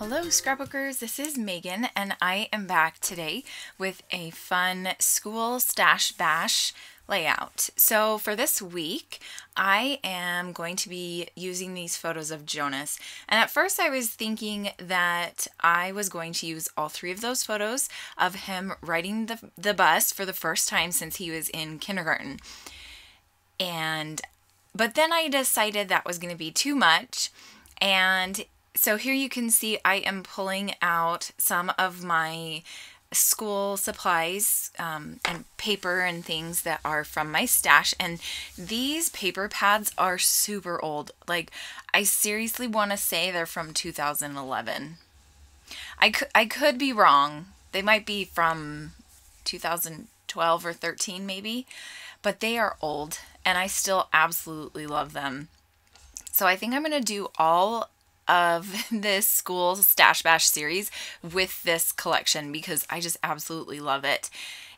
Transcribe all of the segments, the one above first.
Hello scrapbookers, this is Megan and I am back today with a fun school stash bash layout. So for this week I am going to be using these photos of Jonas, and at first I was thinking that I was going to use all three of those photos of him riding the bus for the first time since he was in kindergarten, but then I decided that was going to be too much. And so here you can see I am pulling out some of my school supplies and paper and things that are from my stash, and these paper pads are super old. Like, I seriously want to say they're from 2011. I could be wrong. They might be from 2012 or 13 maybe, but they are old and I still absolutely love them. So I think I'm going to do all of this school stash bash series with this collection because I just absolutely love it.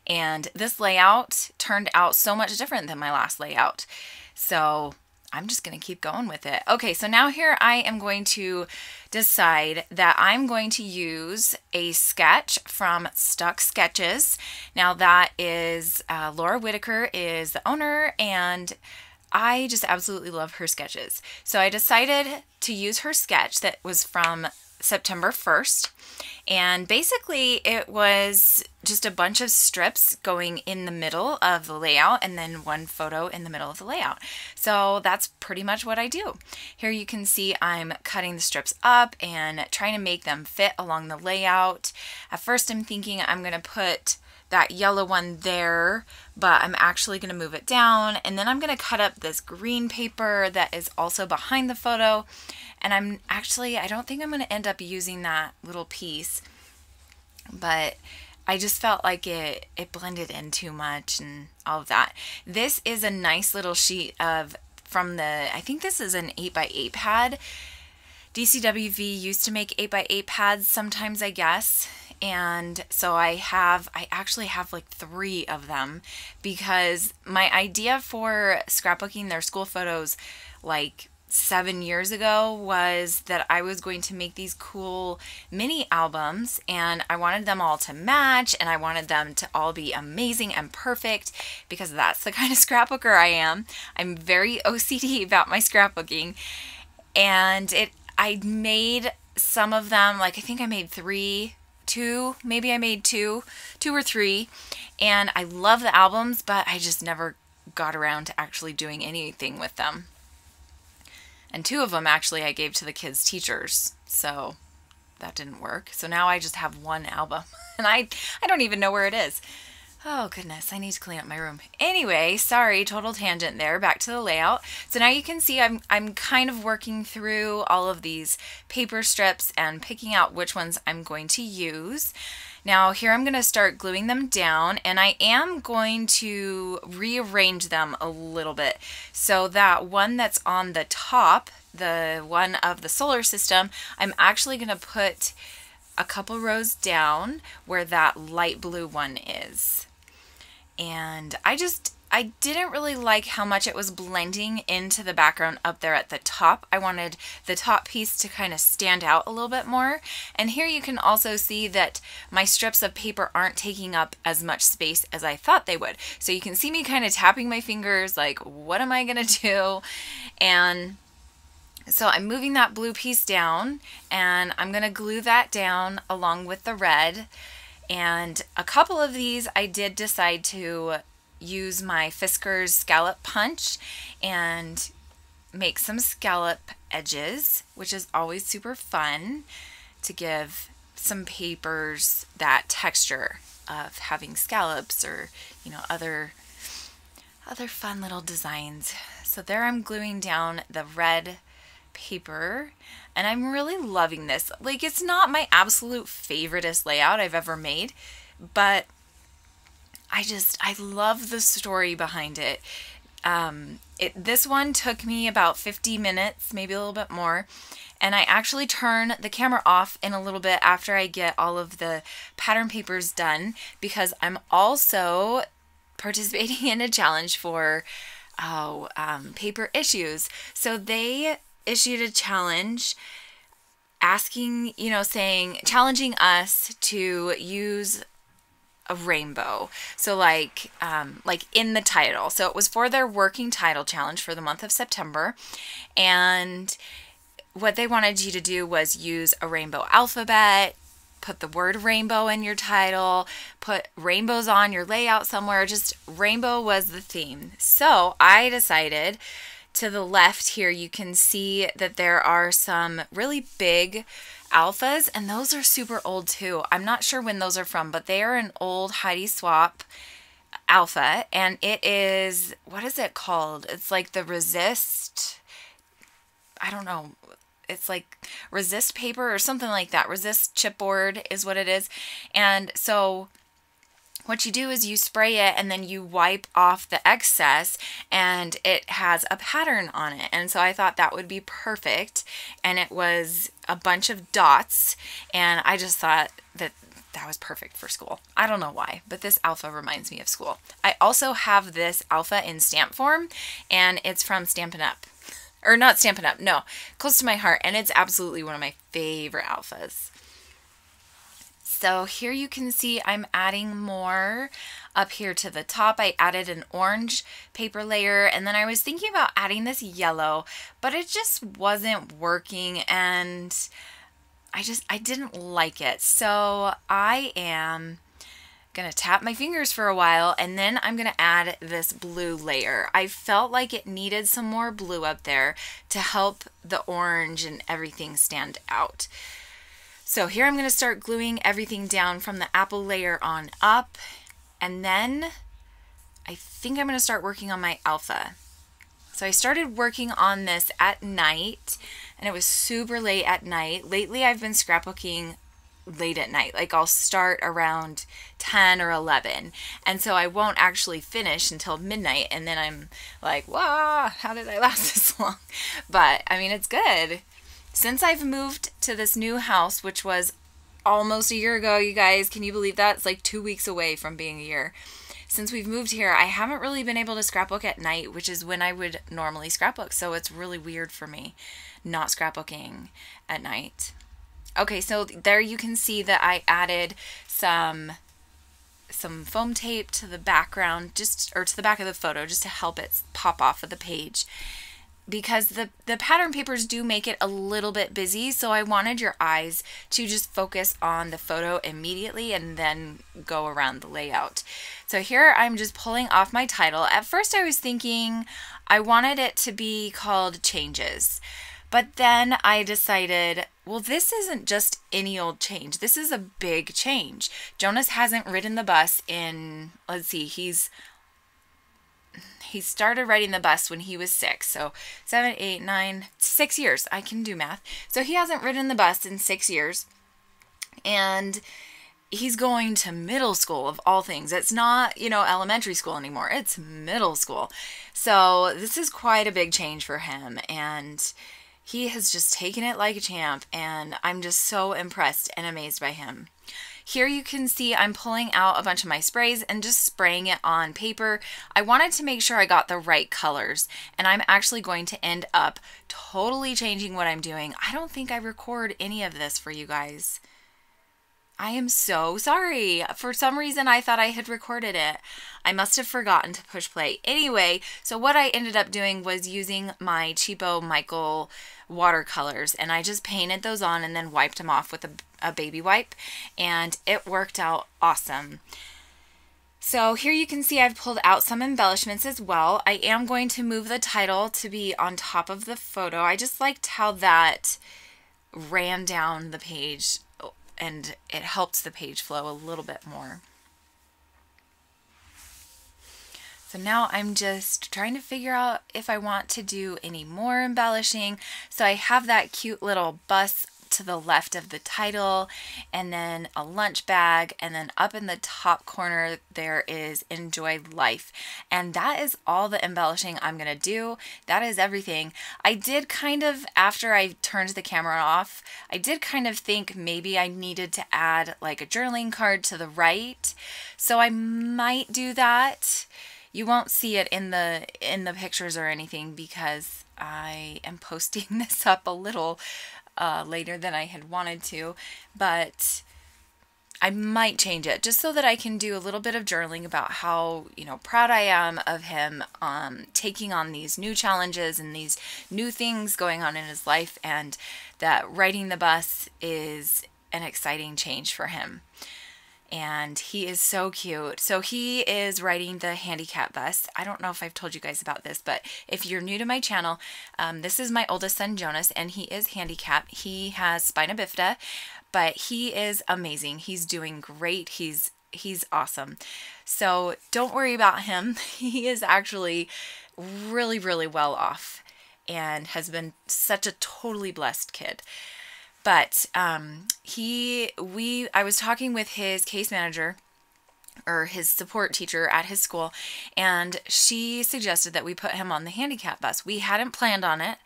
And this layout turned out so much different than my last layout, so I'm just gonna keep going with it. Okay, so now here I am going to decide that I'm going to use a sketch from Stuck Sketches. Now that is Laura Whitaker is the owner, and I just absolutely love her sketches. So I decided to use her sketch that was from September 1st. And basically it was just a bunch of strips going in the middle of the layout and then one photo in the middle of the layout. So that's pretty much what I do. Here you can see I'm cutting the strips up and trying to make them fit along the layout. At first I'm thinking I'm gonna put that yellow one there, but I'm actually going to move it down, and then I'm going to cut up this green paper that is also behind the photo. And I don't think I'm going to end up using that little piece, but I just felt like it blended in too much and all of that. This is a nice little sheet I think this is an 8x8 pad. DCWV used to make 8x8 pads sometimes, I guess. And so I actually have like three of them because my idea for scrapbooking their school photos like 7 years ago was that I was going to make these cool mini albums, and I wanted them all to match and I wanted them to all be amazing and perfect because that's the kind of scrapbooker I am. I'm very OCD about my scrapbooking, and I made some of them, like I think I made two or three, and I love the albums, but I just never got around to actually doing anything with them. And two of them actually I gave to the kids' teachers, so that didn't work. So now I just have one album and I don't even know where it is. Oh goodness, I need to clean up my room. Anyway, sorry, total tangent there, back to the layout. So now you can see I'm kind of working through all of these paper strips and picking out which ones I'm going to use. Now here I'm gonna start gluing them down, and I am going to rearrange them a little bit. So that one that's on the top, the one of the solar system, I'm actually gonna put a couple rows down where that light blue one is. And I didn't really like how much it was blending into the background up there at the top. I wanted the top piece to kind of stand out a little bit more. And here you can also see that my strips of paper aren't taking up as much space as I thought they would. So you can see me kind of tapping my fingers like, what am I gonna do? And so I'm moving that blue piece down, and I'm gonna glue that down along with the red. And a couple of these I did decide to use my Fiskars scallop punch and make some scallop edges, which is always super fun to give some papers that texture of having scallops or, you know, other fun little designs. So there I'm gluing down the red paper, and I'm really loving this. Like, it's not my absolute favoriteest layout I've ever made, but I love the story behind it. This one took me about 50 minutes, maybe a little bit more, and I actually turn the camera off in a little bit after I get all of the pattern papers done because I'm also participating in a challenge for Paper Issues. So they issued a challenge asking, you know, saying, challenging us to use a rainbow. So like in the title. So it was for their working title challenge for the month of September. And what they wanted you to do was use a rainbow alphabet, put the word rainbow in your title, put rainbows on your layout somewhere. Just rainbow was the theme. So I decided, to the left here, you can see that there are some really big alphas, and those are super old too. I'm not sure when those are from, but they are an old Heidi Swapp alpha, and it is, what is it called? It's like the resist, I don't know. It's like resist paper or something like that. Resist chipboard is what it is. And so what you do is you spray it and then you wipe off the excess, and it has a pattern on it. And so I thought that would be perfect. And it was a bunch of dots, and I just thought that that was perfect for school. I don't know why, but this alpha reminds me of school. I also have this alpha in stamp form, and it's from Stampin' Up. Or not Stampin' Up, no, Close to My Heart, and it's absolutely one of my favorite alphas. So here you can see I'm adding more up here to the top. I added an orange paper layer, and then I was thinking about adding this yellow, but it just wasn't working, and I didn't like it. So I am gonna tap my fingers for a while, and then I'm gonna add this blue layer. I felt like it needed some more blue up there to help the orange and everything stand out. So here I'm gonna start gluing everything down from the apple layer on up, and then I think I'm gonna start working on my alpha. So I started working on this at night, and it was super late at night. Lately I've been scrapbooking late at night. Like I'll start around 10 or 11, and so I won't actually finish until midnight, and then I'm like, wow, how did I last this long? But I mean, it's good. Since I've moved to this new house, which was almost a year ago, you guys, can you believe that? It's like 2 weeks away from being a year. Since we've moved here, I haven't really been able to scrapbook at night, which is when I would normally scrapbook, so it's really weird for me not scrapbooking at night. Okay, so there you can see that I added some foam tape to the background, or to the back of the photo, just to help it pop off of the page, because the pattern papers do make it a little bit busy. So I wanted your eyes to just focus on the photo immediately and then go around the layout. So here I'm just pulling off my title. At first I was thinking I wanted it to be called Changes. But then I decided, well, this isn't just any old change. This is a big change. Jonas hasn't ridden the bus in, let's see, he started riding the bus when he was 6. So 7, 8, 9, 6 years. I can do math. So he hasn't ridden the bus in 6 years. And he's going to middle school, of all things. It's not, you know, elementary school anymore. It's middle school. So this is quite a big change for him. And he has just taken it like a champ, and I'm just so impressed and amazed by him. Here you can see I'm pulling out a bunch of my sprays and just spraying it on paper. I wanted to make sure I got the right colors, and I'm actually going to end up totally changing what I'm doing. I don't think I record any of this for you guys. I am so sorry. For some reason, I thought I had recorded it. I must have forgotten to push play. Anyway, so what I ended up doing was using my cheapo Michael watercolors, and I just painted those on and then wiped them off with a baby wipe, and it worked out awesome. So here you can see I've pulled out some embellishments as well. I am going to move the title to be on top of the photo. I just liked how that ran down the page, and it helped the page flow a little bit more. So now I'm just trying to figure out if I want to do any more embellishing. So I have that cute little bus to the left of the title, and then a lunch bag, and then up in the top corner there is Enjoy Life. And that is all the embellishing I'm gonna do. That is everything. I did kind of, after I turned the camera off, I did kind of think maybe I needed to add like a journaling card to the right. So I might do that. You won't see it in the pictures or anything because I am posting this up a little later than I had wanted to, but I might change it just so that I can do a little bit of journaling about how, you know, proud I am of him taking on these new challenges and these new things going on in his life, and that riding the bus is an exciting change for him. And he is so cute. So he is riding the handicap bus. I don't know if I've told you guys about this, but if you're new to my channel, this is my oldest son, Jonas, and he is handicapped. He has spina bifida, but he is amazing. He's doing great. He's awesome. So don't worry about him. He is actually really, really well off and has been such a totally blessed kid. But I was talking with his case manager or his support teacher at his school, and she suggested that we put him on the handicap bus. We hadn't planned on it,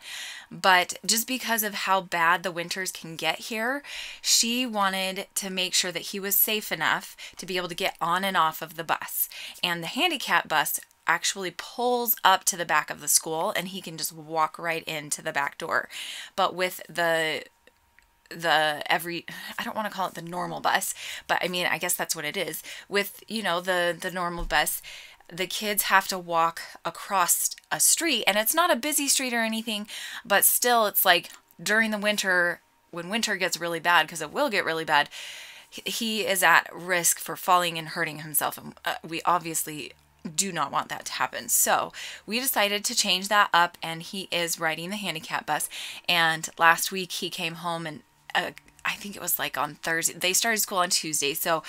but just because of how bad the winters can get here, she wanted to make sure that he was safe enough to be able to get on and off of the bus. And the handicap bus actually pulls up to the back of the school, and he can just walk right into the back door. But with the I don't want to call it the normal bus, but I mean, I guess that's what it is. With, you know, the normal bus, the kids have to walk across a street, and it's not a busy street or anything, but still, it's like during the winter, when winter gets really bad, because it will get really bad, he is at risk for falling and hurting himself, and we obviously do not want that to happen. So we decided to change that up, and he is riding the handicap bus. And last week he came home, and I think it was like on Thursday. They started school on Tuesday. So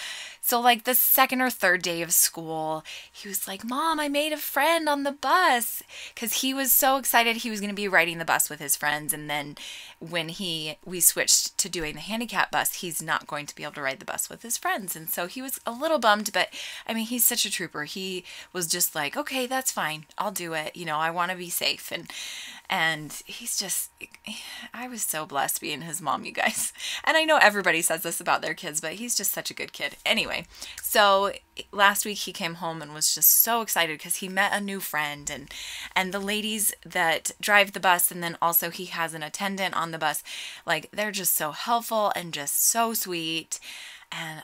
like the second or third day of school, he was like, "Mom, I made a friend on the bus," because he was so excited he was going to be riding the bus with his friends. And then when we switched to doing the handicap bus, he's not going to be able to ride the bus with his friends. And so he was a little bummed, but I mean, he's such a trooper. He was just like, "Okay, that's fine. I'll do it. You know, I want to be safe." And he's just, I was so blessed being his mom, you guys. And I know everybody says this about their kids, but he's just such a good kid. Anyway, so last week he came home and was just so excited because he met a new friend, and the ladies that drive the bus, and then also he has an attendant on the bus, like, they're just so helpful and just so sweet. And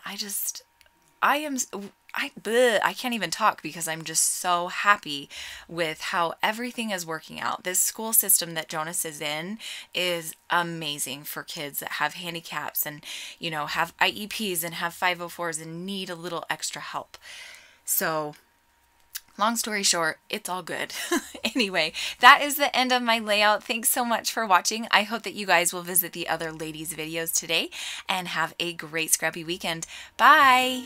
I can't even talk because I'm just so happy with how everything is working out. This school system that Jonas is in is amazing for kids that have handicaps and, you know, have IEPs and have 504s and need a little extra help. So long story short, it's all good. Anyway, that is the end of my layout. Thanks so much for watching. I hope that you guys will visit the other ladies' videos today and have a great scrubby weekend. Bye!